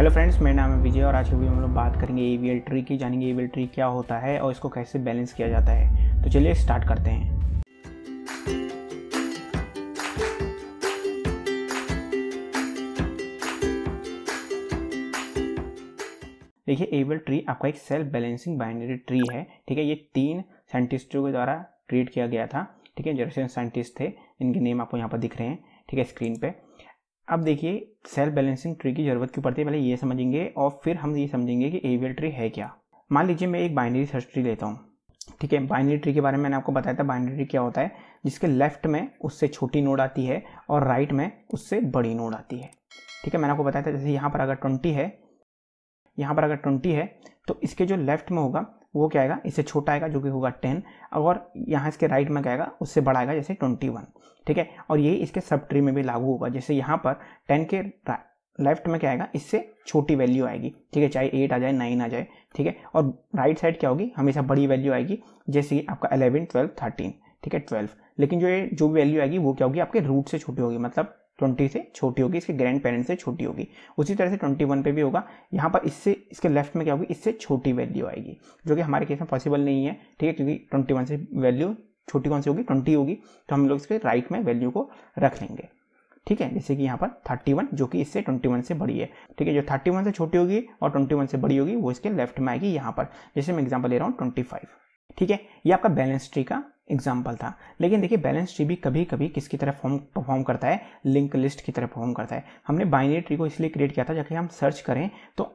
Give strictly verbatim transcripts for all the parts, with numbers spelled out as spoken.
Hello friends, मेरा नाम है विजय और आज की वीडियो में हम लोग बात करेंगे एवीएल ट्री की, जानेंगे एवीएल ट्री क्या होता है और इसको कैसे बैलेंस किया जाता है। तो चलिए स्टार्ट करते हैं। देखिए, एवीएल ट्री आपका एक सेल्फ बैलेंसिंग बाइनरी ट्री है, ठीक है। ये तीन साइंटिस्टों के द्वारा क्रिएट किया गया था, ठीक है। जरूर साइंटिस्ट थे, इनके नेम आपको यहाँ पर दिख रहे हैं, ठीक है, स्क्रीन पे। अब देखिए, सेल्फ बैलेंसिंग ट्री की ज़रूरत क्यों पड़ती है, पहले ये समझेंगे और फिर हम ये समझेंगे कि एवीएल ट्री है क्या। मान लीजिए मैं एक बाइनरी सर्च ट्री लेता हूँ, ठीक है। बाइनरी ट्री के बारे में मैंने आपको बताया था, बाइनरी ट्री क्या होता है, जिसके लेफ्ट में उससे छोटी नोड आती है और राइट में उससे बड़ी नोड आती है, ठीक है। मैंने आपको बताया था, जैसे यहाँ पर अगर ट्वेंटी है, यहाँ पर अगर ट्वेंटी है तो इसके जो लेफ्ट में होगा वो क्या आएगा, इससे छोटा आएगा जो कि होगा टेन, और यहाँ इसके राइट में क्या आएगा, उससे बड़ा आएगा जैसे ट्वेंटी वन, ठीक है। और यही इसके सब ट्री में भी लागू होगा, जैसे यहाँ पर टेन के लेफ्ट में क्या आएगा, इससे छोटी वैल्यू आएगी, ठीक है, चाहे एट आ जाए, नाइन आ जाए, ठीक है। और राइट साइड क्या होगी, हमेशा बड़ी वैल्यू आएगी, जैसे कि आपका इलेवन, ट्वेल्व, थर्टीन, ठीक है, ट्वेल्व। लेकिन जो ये जो भी वैल्यू आएगी वो क्या होगी, आपके रूट से छोटी होगी, मतलब ट्वेंटी से छोटी होगी, इसके ग्रैंड पेरेंट से छोटी होगी। उसी तरह से ट्वेंटी वन पे भी होगा, यहाँ पर इससे इसके लेफ्ट में क्या होगी, इससे छोटी वैल्यू आएगी, जो कि हमारे केस में पॉसिबल नहीं है, ठीक है, क्योंकि ट्वेंटी वन से वैल्यू छोटी कौन सी होगी, ट्वेंटी होगी। तो हम लोग इसके राइट में वैल्यू को रख लेंगे, ठीक है, जैसे कि यहाँ पर थर्टी वन, जो कि इससे ट्वेंटी वन से बड़ी है, ठीक है। जो थर्टी वन से छोटी होगी और ट्वेंटी वन से बड़ी होगी वो इसके लेफ्ट में आएगी, यहाँ पर जैसे मैं एग्जाम्पल ले रहा हूँ ट्वेंटी फाइव, ठीक है। ये आपका बैलेंस ट्री का एग्जाम्पल था। लेकिन देखिए, बैलेंस ट्री भी कभी कभी किसकी तरह फॉर्म परफॉर्म करता है, लिंक लिस्ट की तरह परफॉर्म करता है। हमने बाइनरी ट्री को इसलिए क्रिएट किया था ताकि हम सर्च करें तो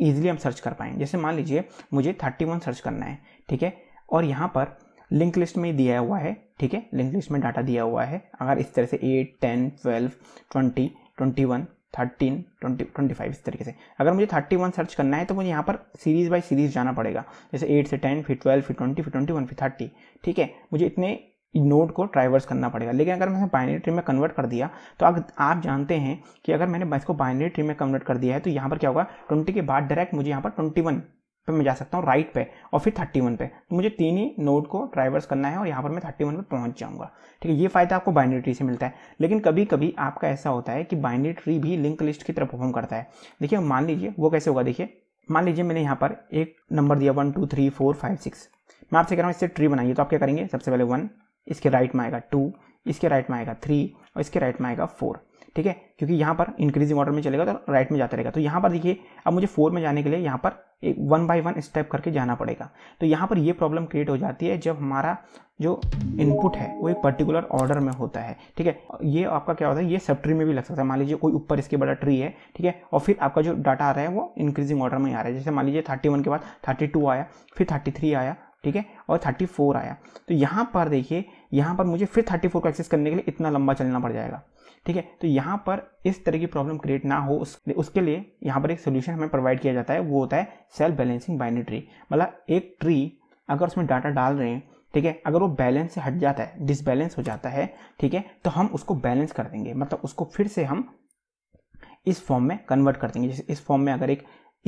ईजिली हम सर्च कर पाएँ। जैसे मान लीजिए मुझे थर्टी वन सर्च करना है, ठीक है, और यहाँ पर लिंक लिस्ट में दिया हुआ है, ठीक है, लिंक लिस्ट में डाटा दिया हुआ है। अगर इस तरह से eight, ten, twelve, twenty, twenty one, thirteen, twenty, twenty five, इस तरीके से अगर मुझे थर्टी वन सर्च करना है तो मुझे यहाँ पर सीरीज बाय सीरीज जाना पड़ेगा, जैसे एट से टेन, फिर ट्वेल्व, फिर ट्वेंटी, फिर ट्वेंटी वन, फिर थर्टी, ठीक है। मुझे इतने नोड को ट्राइवर्स करना पड़ेगा। लेकिन अगर मैंने बाइनरी ट्री में कन्वर्ट कर दिया तो अगर आप जानते हैं कि अगर मैंने इसको बाइनरी ट्री में कन्वर्ट कर दिया है तो यहाँ पर क्या होगा, ट्वेंटी के बाद डायरेक्ट मुझे यहाँ पर ट्वेंटी वन पर मैं जा सकता हूँ, राइट पे, और फिर थर्टी वन पे। तो मुझे तीन ही नोड को ट्राइवर्स करना है और यहाँ पर मैं थर्टी वन पे पहुँच जाऊँगा, ठीक है। ये फायदा आपको बाइनरी ट्री से मिलता है। लेकिन कभी कभी आपका ऐसा होता है कि बाइनरी ट्री भी लिंक लिस्ट की तरह परफॉर्म करता है। देखिए, मान लीजिए वो कैसे होगा। देखिए, मान लीजिए मैंने यहाँ पर एक नंबर दिया one, two, three, four, five, six. मैं आपसे कह रहा हूँ इससे ट्री बनाइए, तो आप क्या करेंगे, सबसे पहले वन, इसके राइट में आएगा टू, इसके राइट में आएगा थ्री और इसके राइट में आएगा फोर, ठीक है, क्योंकि यहाँ पर इंक्रीजिंग ऑर्डर में चलेगा तो राइट में जाता रहेगा। तो यहाँ पर देखिए, अब मुझे फोर में जाने के लिए यहाँ पर एक वन बाय वन स्टेप करके जाना पड़ेगा। तो यहाँ पर ये प्रॉब्लम क्रिएट हो जाती है जब हमारा जो इनपुट है वो एक पर्टिकुलर ऑर्डर में होता है, ठीक है। ये आपका क्या होता है, ये सब ट्री में भी लग सकता है। मान लीजिए कोई ऊपर इसके बड़ा ट्री है, ठीक है, और फिर आपका जो डाटा आ रहा है वो इंक्रीजिंग ऑर्डर में आ रहा है। जैसे मान लीजिए थर्टी वन के बाद थर्टी टू आया, फिर थर्टी थ्री आया, ठीक है, और थर्टी फोर आया। तो यहाँ पर देखिए, यहाँ पर मुझे फिर थर्टी फोर को एक्सेस करने के लिए इतना लंबा चलना पड़ जाएगा, ठीक है। तो यहाँ पर इस तरह की प्रॉब्लम क्रिएट ना हो उस, उसके लिए यहाँ पर एक सोल्यूशन हमें प्रोवाइड किया जाता है, वो होता है सेल्फ बैलेंसिंग बाइनरी ट्री। मतलब एक ट्री अगर उसमें डाटा डाल रहे हैं, ठीक है, अगर वो बैलेंस से हट जाता है, डिसबैलेंस हो जाता है, ठीक है, तो हम उसको बैलेंस कर देंगे, मतलब उसको फिर से हम इस फॉर्म में कन्वर्ट कर देंगे। जैसे इस फॉर्म में अगर एक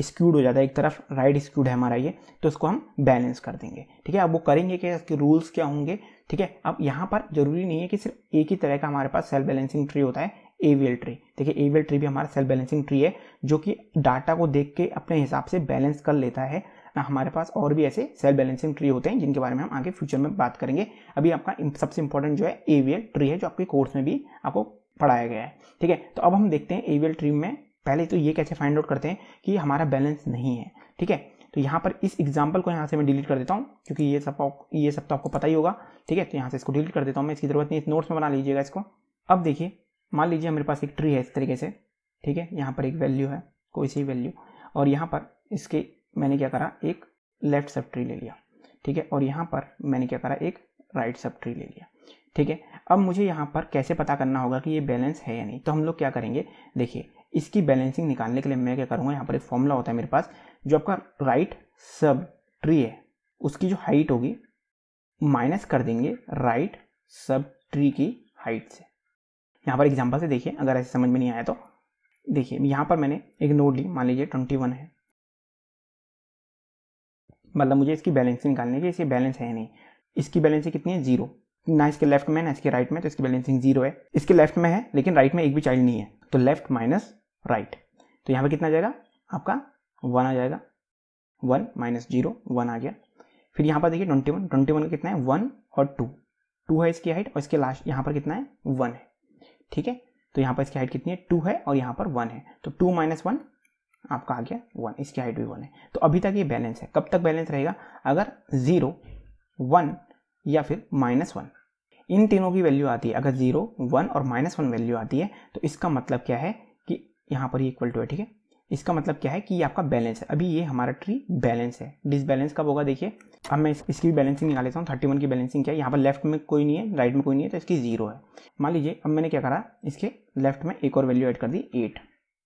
स्क्यूड हो जाता है, एक तरफ राइट स्क्यूड है हमारा ये, तो उसको हम बैलेंस कर देंगे, ठीक है। अब वो करेंगे कि इसके रूल्स क्या होंगे, ठीक है। अब यहाँ पर जरूरी नहीं है कि सिर्फ एक ही तरह का हमारे पास सेल्फ बैलेंसिंग ट्री होता है, एवीएल ट्री। देखिए, एवीएल ट्री भी हमारा सेल्फ बैलेंसिंग ट्री है जो कि डाटा को देख के अपने हिसाब से बैलेंस कर लेता है। हमारे पास और भी ऐसे सेल्फ बैलेंसिंग ट्री होते हैं जिनके बारे में हम आगे फ्यूचर में बात करेंगे। अभी आपका सबसे इंपॉर्टेंट जो है एवीएल ट्री है, जो आपके कोर्स में भी आपको पढ़ाया गया है, ठीक है। तो अब हम देखते हैं एवीएल ट्री में पहले तो ये कैसे फाइंड आउट करते हैं कि हमारा बैलेंस नहीं है, ठीक है। तो यहाँ पर इस एग्जाम्पल को यहाँ से मैं डिलीट कर देता हूँ, क्योंकि ये सब ये सब तो आपको पता ही होगा, ठीक है। तो यहाँ से इसको डिलीट कर देता हूँ मैं, इसकी ज़रूरत नहीं, इस नोट्स में बना लीजिएगा इसको। अब देखिए, मान लीजिए मेरे पास एक ट्री है इस तरीके से, ठीक है, यहाँ पर एक वैल्यू है, कोई सी वैल्यू, और यहाँ पर इसके मैंने क्या करा, एक लेफ्ट सब ट्री ले लिया, ठीक है, और यहाँ पर मैंने क्या करा, एक राइट सब ट्री ले लिया, ठीक है। अब मुझे यहाँ पर कैसे पता करना होगा कि ये बैलेंस है या नहीं, तो हम लोग क्या करेंगे। देखिए, इसकी बैलेंसिंग निकालने के लिए मैं क्या करूँगा, यहाँ पर एक फॉर्मूला होता है मेरे पास, जो आपका राइट सब ट्री है उसकी जो हाइट होगी माइनस कर देंगे राइट सब ट्री की हाइट से। यहाँ पर एग्जांपल से देखिए, अगर ऐसे समझ में नहीं आया तो देखिए, यहाँ पर मैंने एक नोड ली, मान लीजिए ट्वेंटी वन है, मतलब मुझे इसकी बैलेंसिंग निकालने की, इसकी बैलेंस है नहीं, इसकी बैलेंसिंग कितनी है, जीरो, ना इसके लेफ्ट में ना इसके राइट में, तो इसकी बैलेंसिंग जीरो है। इसके लेफ्ट में है लेकिन राइट में एक भी चाइल्ड नहीं है, तो लेफ्ट माइनस राइट, तो यहाँ पर कितना जाएगा, आपका वन आ जाएगा, वन माइनस जीरो वन आ गया। फिर यहाँ पर देखिए ट्वेंटी वन ट्वेंटी वन का कितना है वन और टू, टू है इसकी हाइट और इसके लास्ट यहाँ पर कितना है वन है, ठीक है। तो यहाँ पर इसकी हाइट कितनी है टू है और यहाँ पर वन है, तो टू माइनस वन आपका आ गया वन, इसकी हाइट भी वन है। तो अभी तक ये बैलेंस है, कब तक बैलेंस रहेगा अगर ज़ीरो वन या फिर माइनस वन, इन तीनों की वैल्यू आती है। अगर जीरो वन और माइनस वन वैल्यू आती है तो इसका मतलब क्या है कि यहाँ पर ये इक्वल टू है, ठीक है। इसका मतलब क्या है कि ये आपका बैलेंस है, अभी ये हमारा ट्री बैलेंस है। डिसबैलेंस कब होगा देखिए, अब मैं इसकी भी बैलेंसिंग निकाल लेता हूँ। थर्टी वन की बैलेंसिंग क्या है, यहाँ पर लेफ्ट में कोई नहीं है राइट में कोई नहीं है तो इसकी जीरो है। मान लीजिए अब मैंने क्या करा, इसके लेफ्ट में एक और वैल्यू ऐड कर दी एट,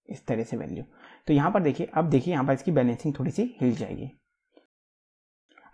इस तरह से वैल्यू। तो यहाँ पर देखिए, अब देखिए यहाँ पर इसकी बैलेंसिंग थोड़ी सी हिल जाएगी।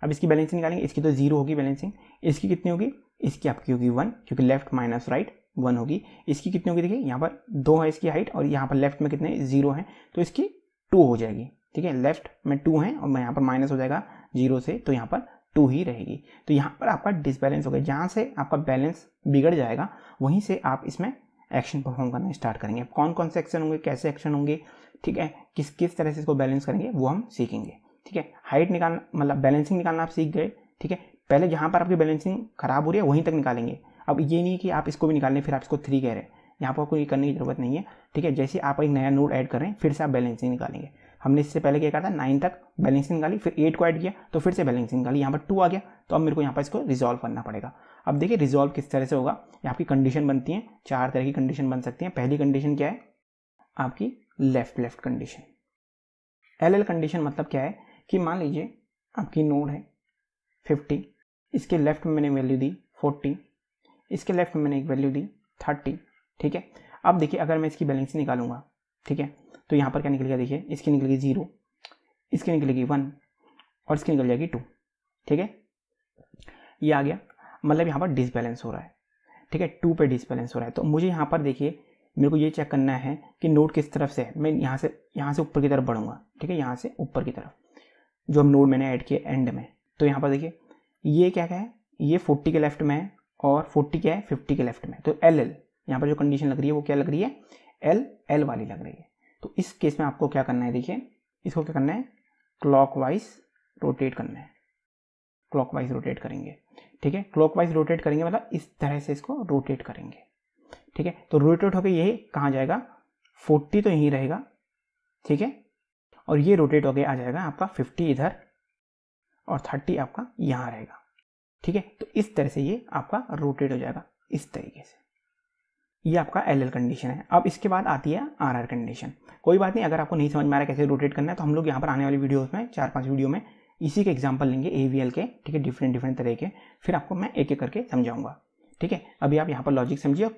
अब इसकी बैलेंसिंग निकालेंगे, इसकी तो जीरो होगी बैलेंसिंग, इसकी कितनी होगी, इसकी आपकी होगी वन क्योंकि लेफ्ट माइनस राइट वन होगी। इसकी कितनी होगी देखिए, यहाँ पर दो है इसकी हाइट और यहाँ पर लेफ्ट में कितने जीरो हैं तो इसकी टू हो जाएगी, ठीक है। लेफ्ट में टू है और यहाँ पर माइनस हो जाएगा जीरो से तो यहाँ पर टू ही रहेगी। तो यहाँ पर आपका डिसबैलेंस हो गया, जहाँ से आपका बैलेंस बिगड़ जाएगा वहीं से आप इसमें एक्शन परफॉर्म करना स्टार्ट करेंगे। कौन कौन से एक्शन होंगे, कैसे एक्शन होंगे, ठीक है, किस किस तरह से इसको बैलेंस करेंगे वो हम सीखेंगे, ठीक है। हाइट निकालना मतलब बैलेंसिंग निकालना आप सीख गए, ठीक है। पहले जहाँ पर आपकी बैलेंसिंग खराब हो रही है वहीं तक निकालेंगे। अब ये नहीं कि आप इसको भी निकाल लें फिर आप इसको थ्री कह रहे हैं, यहाँ पर कोई करने की ज़रूरत नहीं है, ठीक है। जैसे आप एक नया नोड ऐड कर रहे हैं फिर से आप बैलेंसिंग निकालेंगे। हमने इससे पहले क्या कहा था, नाइन तक बैलेंसिंग निकाली, फिर एट को ऐड किया तो फिर से बैलेंसिंग निकाली, यहाँ पर टू आ गया तो अब मेरे को यहाँ पर इसको रिजॉल्व करना पड़ेगा। अब देखिए रिजॉल्व किस तरह से होगा, यहाँ आपकी कंडीशन बनती है, चार तरह की कंडीशन बन सकती हैं। पहली कंडीशन क्या है आपकी left left condition, L L condition मतलब क्या है कि मान लीजिए आपकी नोड है फिफ्टी, इसके लेफ्ट में मैंने वैल्यू दी फोर्टी, इसके लेफ्ट में मैंने एक वैल्यू दी थर्टी, ठीक है। अब देखिए अगर मैं इसकी बैलेंस निकालूंगा, ठीक है, तो यहाँ पर क्या निकलेगा देखिए, इसकी निकलेगी जीरो, इसकी निकलेगी वन और इसकी निकल जाएगी टू, ठीक है। ये आ गया, मतलब यहाँ पर डिसबैलेंस हो रहा है, ठीक है, टू पे डिसबैलेंस हो रहा है। तो मुझे यहाँ पर देखिए मेरे को ये चेक करना है कि नोड किस तरफ से है, मैं यहाँ से यहाँ से ऊपर की तरफ बढ़ूँगा, ठीक है, यहाँ से ऊपर की तरफ जो हम नोड मैंने ऐड किए एंड में। तो यहाँ पर देखिए ये क्या क्या है, ये फोर्टी के लेफ्ट में है और फोर्टी क्या है फिफ्टी के लेफ्ट में। तो एल एल यहाँ पर जो कंडीशन लग रही है वो क्या लग रही है, एल एल वाली लग रही है। तो इस केस में आपको क्या करना है देखिए, इसको क्या करना है क्लॉकवाइज रोटेट करना है, क्लॉकवाइज रोटेट करेंगे, ठीक है। क्लॉकवाइज रोटेट करेंगे मतलब इस तरह से इसको रोटेट करेंगे, ठीक है। तो रोटेट होकर यही कहाँ जाएगा, फोर्टी तो यहीं रहेगा, ठीक है, और ये रोटेट होकर आ जाएगा आपका फिफ्टी इधर और थर्टी आपका यहाँ रहेगा, ठीक है। तो इस तरह से ये आपका रोटेट हो जाएगा, इस तरीके से ये आपका एल एल कंडीशन है। अब इसके बाद आती है आर आर कंडीशन। कोई बात नहीं, अगर आपको नहीं समझ में आ रहा है कैसे रोटेट करना है तो हम लोग यहाँ पर आने वाली वीडियोस में चार पांच वीडियो में इसी के एग्जांपल लेंगे ए वी एल के, ठीक है, डिफरेंट डिफरेंट तरह के, फिर आपको मैं एक एक करके समझाऊंगा, ठीक है। अभी आप यहाँ पर लॉजिक समझिए,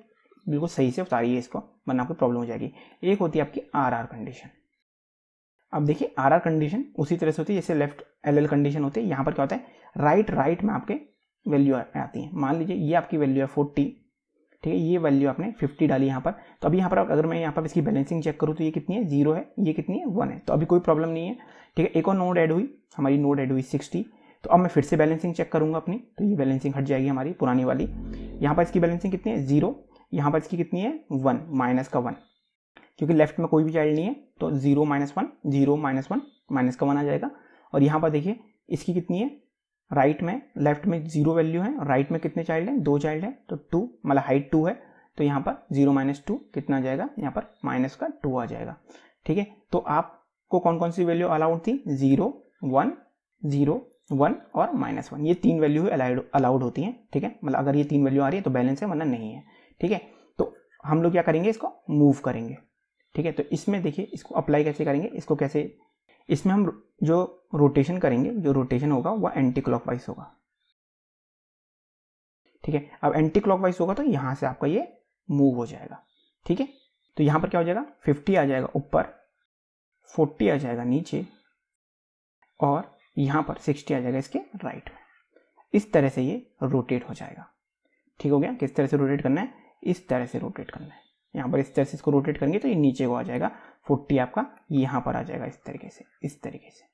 बिल्कुल सही से उतारिए इसको वरना आपको प्रॉब्लम हो जाएगी। एक होती है आपकी आर आर कंडीशन। अब देखिए आर आर कंडीशन उसी तरह से होती है जैसे लेफ्ट एल एल कंडीशन होती है। यहाँ पर क्या होता है, राइट राइट में आपके वैल्यू आती है। मान लीजिए ये आपकी वैल्यू है फोर्टी, ठीक है, ये वैल्यू आपने फिफ्टी डाली यहाँ पर। तो अभी यहाँ पर अगर मैं यहाँ पर इसकी बैलेंसिंग चेक करूँ तो ये कितनी है, जीरो है, ये कितनी है, वन है, तो अभी कोई प्रॉब्लम नहीं है, ठीक है। एक और नोड ऐड हुई, हमारी नोड ऐड हुई सिक्सटी, तो अब मैं फिर से बैलेंसिंग चेक करूँगा अपनी, तो ये बैलेंसिंग हट जाएगी हमारी पुरानी वाली। यहाँ पर इसकी बैलेंसिंग कितनी है, जीरो, यहाँ पर इसकी कितनी है, वन, माइनस का वन, क्योंकि लेफ्ट में कोई भी चाइल्ड नहीं है तो zero minus one, zero minus one, minus का वन आ जाएगा। और यहाँ पर देखिए इसकी कितनी है, राइट right में लेफ्ट में जीरो वैल्यू है और राइट में कितने चाइल्ड हैं, दो चाइल्ड हैं, तो टू, मतलब हाइट टू है, तो यहाँ पर जीरो माइनस टू कितना आ जाएगा, यहाँ पर माइनस का टू आ जाएगा, ठीक है। तो आपको कौन कौन सी वैल्यू अलाउड थी, जीरो वन, जीरो वन और माइनस वन, ये तीन वैल्यू अलाउड अलाउड होती हैं, ठीक है। मतलब अगर ये तीन वैल्यू आ रही है तो बैलेंस है वरना नहीं है, ठीक है। तो हम लोग क्या करेंगे, इसको मूव करेंगे, ठीक है। तो इसमें देखिए इसको अप्लाई कैसे करेंगे, इसको कैसे, इसमें हम जो रोटेशन करेंगे, जो रोटेशन होगा वह एंटी क्लॉकवाइज होगा, ठीक है। अब एंटी क्लॉकवाइज होगा तो यहाँ से आपका ये मूव हो जाएगा, ठीक है। तो यहाँ पर क्या हो जाएगा, फिफ्टी आ जाएगा ऊपर, फोर्टी आ जाएगा नीचे और यहाँ पर सिक्सटी आ जाएगा इसके राइट में। इस तरह से ये रोटेट हो जाएगा, ठीक हो गया। किस तरह से रोटेट करना है, इस तरह से रोटेट करना है। यहाँ पर इस तरह से इसको रोटेट करेंगे तो ये नीचे को आ जाएगा, फोर्टी आपका यहाँ पर आ जाएगा, इस तरीके से, इस तरीके से,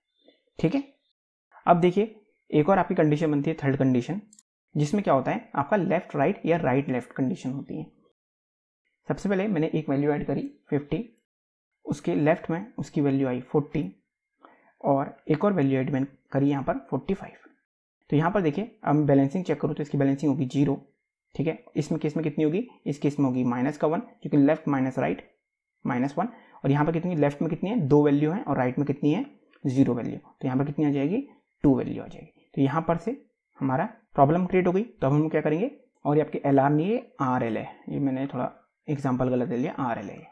ठीक है। अब देखिए एक और आपकी कंडीशन बनती है थर्ड कंडीशन, जिसमें क्या होता है आपका लेफ्ट राइट या राइट लेफ्ट कंडीशन होती है। सबसे पहले मैंने एक वैल्यू ऐड करी फिफ्टी, उसके लेफ्ट में उसकी वैल्यू आई फोर्टी और एक और वैल्यू एड मैंने करी यहाँ पर फोर्टी फाइव। तो यहाँ पर देखिए अब बैलेंसिंग चेक करूँ तो इसकी बैलेंसिंग होगी जीरो, ठीक है। इसमें केस में कितनी होगी, इस केस में होगी माइनस का वन, क्योंकि left minus right minus one. और यहाँ पर कितनी, लेफ्ट में कितनी है, दो वैल्यू है और राइट में कितनी है, जीरो वैल्यू। तो यहाँ पर कितनी आ जाएगी, टू वैल्यू आ जाएगी। तो यहाँ पर से हमारा प्रॉब्लम क्रिएट हो गई। तो अब हम क्या करेंगे, और ये आपके एल आर नहीं है आर एल है, ये मैंने थोड़ा एग्जाम्पल गलत ले लिया, आर एल है,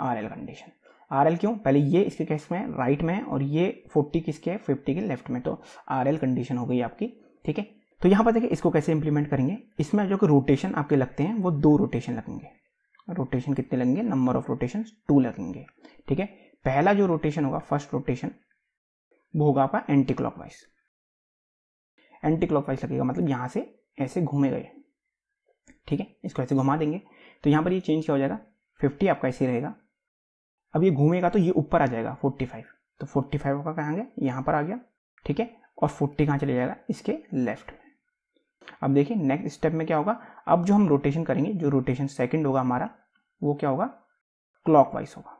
R L condition. R L क्यों, पहले ये इसके केस में राइट में है और ये फोर्टी किसके है, फिफ्टी के लेफ्ट में। तो आर एल कंडीशन हो गई आपकी, ठीक है। तो यहाँ पर देखिए इसको कैसे इंप्लीमेंट करेंगे। इसमें जो कि रोटेशन आपके लगते हैं वो दो रोटेशन लगेंगे। रोटेशन कितने लगेंगे, नंबर ऑफ रोटेशन टू लगेंगे, ठीक है। पहला जो रोटेशन होगा, फर्स्ट रोटेशन, वो होगा आपका anticlockwise. Anticlockwise लगेगा मतलब यहाँ से ऐसे घूमेगा ये, ठीक है। इसको ऐसे घुमा देंगे तो यहाँ पर ये चेंज क्या हो जाएगा, फिफ्टी आपका ऐसे रहेगा। अब ये घूमेगा तो ये ऊपर आ जाएगा फोर्टी फाइव, तो फोर्टी फाइव का कहेंगे यहाँ पर आ गया, ठीक है। और फोर्टी कहाँ चले जाएगा, इसके लेफ्ट में। अब देखिए नेक्स्ट स्टेप में क्या होगा, अब जो हम रोटेशन करेंगे, जो रोटेशन सेकंड होगा हमारा, वो क्या होगा, क्लॉकवाइज होगा।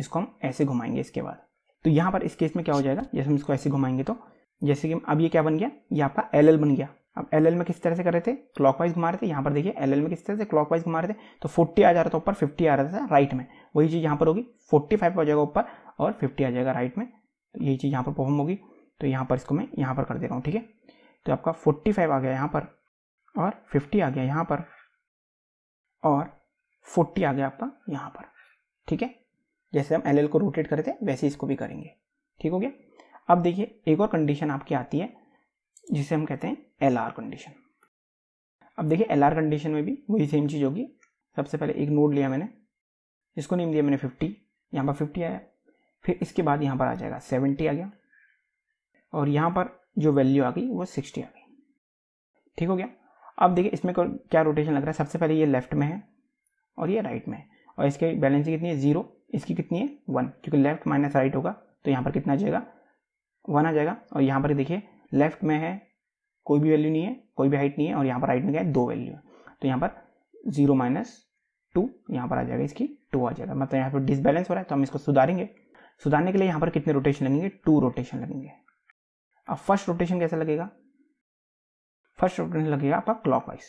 इसको हम ऐसे घुमाएंगे इसके बाद। तो यहाँ पर इस केस में क्या हो जाएगा, जैसे हम इसको ऐसे घुमाएंगे तो जैसे कि अब ये क्या बन गया, ये आपका एल एल बन गया। अब एल एल में किस तरह से कर रहे थे, क्लॉकवाइज घुमा रहे थे। यहाँ पर देखिए एल एल में किस तरह से क्लॉकवाइज घुमा रहे थे, तो फोर्टी आ जा रहा था ऊपर, फिफ्टी आ रहा था राइट में। वही चीज़ यहाँ पर होगी, फोर्टी फाइव आ जाएगा ऊपर और फिफ्टी आ जाएगा राइट में। तो यही चीज़ यहाँ पर परफॉर्म होगी। तो यहाँ पर इसको मैं यहाँ पर कर दे रहा हूँ, ठीक है। तो आपका फोर्टी फाइव आ गया यहाँ पर और फिफ्टी आ गया यहाँ पर और फोर्टी आ गया आपका यहाँ पर, ठीक है। जैसे हम एल एल को रोटेट करे थे वैसे इसको भी करेंगे, ठीक हो गया। अब देखिए एक और कंडीशन आपकी आती है जिसे हम कहते हैं एल आर कंडीशन। अब देखिए एल आर कंडीशन में भी वही सेम चीज़ होगी। सबसे पहले एक नोड लिया मैंने, इसको नेम दिया मैंने फिफ्टी, यहाँ पर फिफ्टी आया। फिर इसके बाद यहाँ पर आ जाएगा सेवेंटी आ गया और यहाँ पर जो वैल्यू आ गई वो सिक्सटी आ गई, ठीक हो गया। अब देखिए इसमें क्या रोटेशन लग रहा है, सबसे पहले ये लेफ्ट में है और ये राइट में है और इसकी बैलेंसिंग कितनी है, जीरो, इसकी कितनी है, वन, क्योंकि लेफ्ट माइनस राइट होगा। तो यहाँ पर कितना आ जाएगा, वन आ जाएगा। और यहाँ पर देखिए लेफ्ट में है, कोई भी वैल्यू नहीं है, कोई भी हाइट नहीं है और यहाँ पर राइट में क्या है, दो वैल्यू है। तो यहाँ पर जीरो माइनस टू, यहाँ पर आ जाएगा इसकी टू आ जाएगा, मतलब यहाँ पर डिसबैलेंस हो रहा है। तो हम इसको सुधारेंगे। सुधारने के लिए यहाँ पर कितने रोटेशन लगेंगे, टू रोटेशन लगेंगे। अब फर्स्ट रोटेशन कैसा लगेगा, फर्स्ट रोटेशन लगेगा आपका क्लॉकवाइज।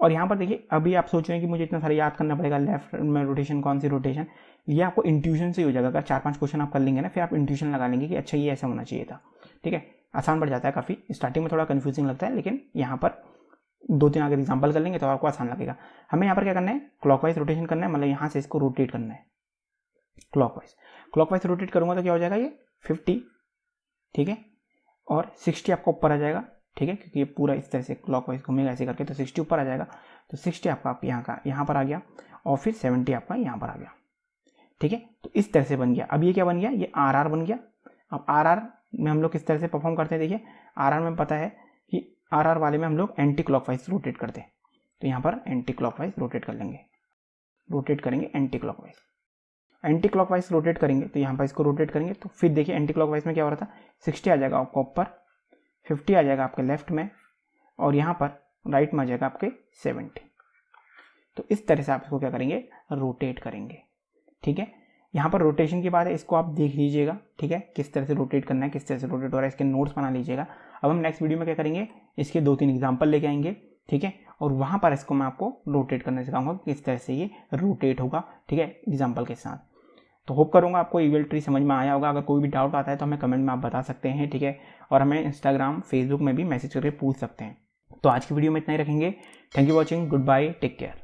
और यहाँ पर देखिए अभी आप सोच रहे हैं कि मुझे इतना सारा याद करना पड़ेगा, लेफ्ट में रोटेशन कौन सी रोटेशन, ये आपको इंट्यूशन से ही हो जाएगा। अगर चार पांच क्वेश्चन आप कर लेंगे ना, फिर आप इंट्यूशन लगा लेंगे कि अच्छा ये ऐसा होना चाहिए था, ठीक है। आसान पड़ जाता है काफ़ी, स्टार्टिंग में थोड़ा कन्फ्यूजिंग लगता है, लेकिन यहाँ पर दो तीन आगे एग्जाम्पल कर लेंगे तो आपको आसान लगेगा। हमें यहाँ पर क्या करना है, क्लॉकवाइज रोटेशन करना है, मतलब यहाँ से इसको रोटेट करना है क्लॉकवाइज। क्लॉकवाइज रोटेट करूँगा तो क्या हो जाएगा, ये फिफ्टी, ठीक है, और सिक्सटी आपका ऊपर आ जाएगा, ठीक है, क्योंकि ये पूरा इस तरह से क्लॉकवाइज घूमेगा ऐसे करके। तो सिक्सटी ऊपर आ जाएगा, तो सिक्सटी आपका यहाँ का यहाँ पर आ गया और फिर सेवेंटी आपका यहाँ पर आ गया, ठीक है। तो इस तरह से बन गया। अब ये क्या बन गया, ये आर आर बन गया। अब आर आर में हम लोग किस तरह से परफॉर्म करते हैं, देखिए आर आर में पता है कि आर आर वाले में हम लोग एंटी क्लॉकवाइज रोटेट करते हैं। तो यहाँ पर एंटी क्लॉकवाइज रोटेट कर लेंगे, रोटेट करेंगे anticlockwise. Anticlockwise rotate करेंगे तो यहाँ पर इसको रोटेट करेंगे तो फिर देखिए एंटी क्लॉकवाइज में क्या हो रहा था, सिक्सटी आ जाएगा आपका ऊपर, फिफ्टी आ जाएगा आपके लेफ्ट में और यहाँ पर राइट में आ जाएगा आपके सेवेंटी। तो इस तरह से आप इसको क्या करेंगे, रोटेट करेंगे, ठीक है। यहाँ पर रोटेशन की बात है, इसको आप देख लीजिएगा, ठीक है, किस तरह से रोटेट करना है, किस तरह से रोटेट हो रहा है, इसके नोट्स बना लीजिएगा। अब हम नेक्स्ट वीडियो में क्या करेंगे, इसके दो तीन एग्जाम्पल लेके आएंगे, ठीक है, और वहाँ पर इसको मैं आपको रोटेट करना सिखाऊंगा किस तरह से ये रोटेट होगा, ठीक है, एग्जाम्पल के साथ। तो होप करूँगा आपको A V L ट्री समझ में आया होगा। अगर कोई भी डाउट आता है तो हमें कमेंट में आप बता सकते हैं, ठीक है, और हमें इंस्टाग्राम फेसबुक में भी मैसेज करके पूछ सकते हैं। तो आज की वीडियो में इतना ही रखेंगे। Thank you watching, goodbye, take care.